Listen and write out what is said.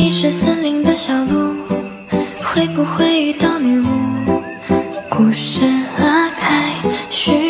迷失森林的小路，会不会遇到女巫？故事拉开序幕。